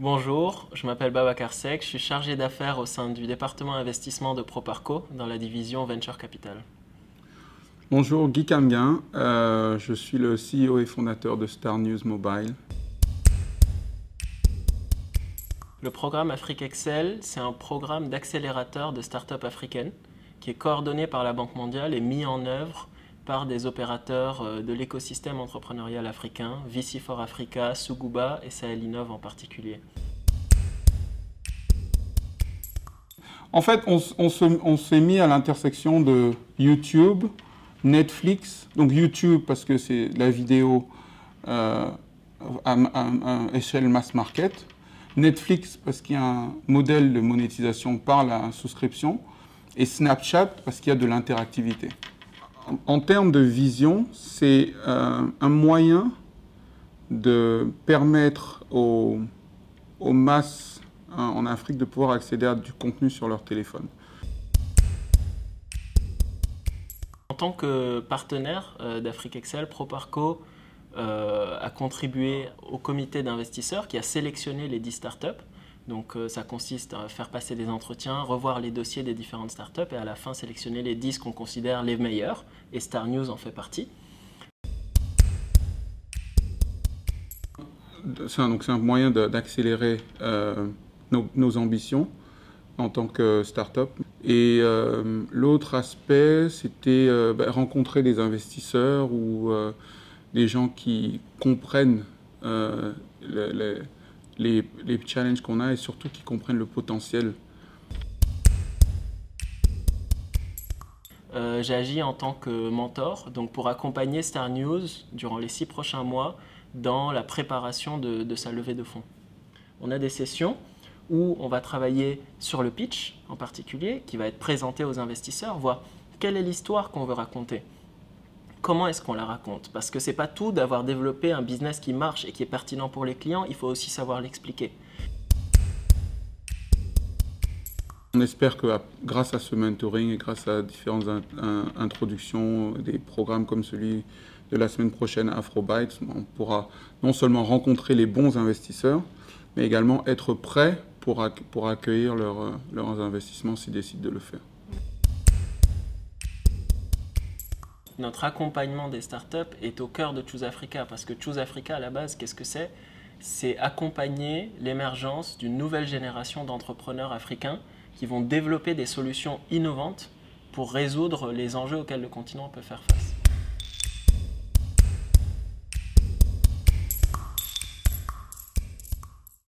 Bonjour, je m'appelle Babacar Seck, je suis chargé d'affaires au sein du département investissement de Proparco dans la division Venture Capital. Bonjour, Guy Kamgaing, je suis le CEO et fondateur de StarNews Mobile. Le programme Africa Excel, c'est un programme d'accélérateur de start-up africaines qui est coordonné par la Banque mondiale et mis en œuvre par des opérateurs de l'écosystème entrepreneurial africain, VC4Africa, Suguba et Sahel Innov en particulier. En fait, on s'est mis à l'intersection de YouTube, Netflix, donc YouTube parce que c'est la vidéo à échelle mass market, Netflix parce qu'il y a un modèle de monétisation par la souscription et Snapchat parce qu'il y a de l'interactivité. En termes de vision, c'est un moyen de permettre aux masses en Afrique de pouvoir accéder à du contenu sur leur téléphone. En tant que partenaire d'Africa Excel, Proparco a contribué au comité d'investisseurs qui a sélectionné les 10 startups. Donc ça consiste à faire passer des entretiens, revoir les dossiers des différentes startups et à la fin sélectionner les 10 qu'on considère les meilleurs. Et StarNews en fait partie. C'est un moyen d'accélérer nos ambitions en tant que startup. Et l'autre aspect, c'était rencontrer des investisseurs ou des gens qui comprennent les challenges qu'on a et surtout qui comprennent le potentiel. J'agis en tant que mentor donc pour accompagner StarNews durant les 6 prochains mois dans la préparation de sa levée de fonds. On a des sessions où on va travailler sur le pitch en particulier qui va être présenté aux investisseurs, voir quelle est l'histoire qu'on veut raconter. Comment est-ce qu'on la raconte? Parce que ce n'est pas tout d'avoir développé un business qui marche et qui est pertinent pour les clients, il faut aussi savoir l'expliquer. On espère que grâce à ce mentoring et grâce à différentes introductions, des programmes comme celui de la semaine prochaine à Afrobytes, on pourra non seulement rencontrer les bons investisseurs, mais également être prêt pour accueillir leurs investissements s'ils décident de le faire. Notre accompagnement des startups est au cœur de Choose Africa parce que Choose Africa, à la base, qu'est-ce que c'est? C'est accompagner l'émergence d'une nouvelle génération d'entrepreneurs africains qui vont développer des solutions innovantes pour résoudre les enjeux auxquels le continent peut faire face.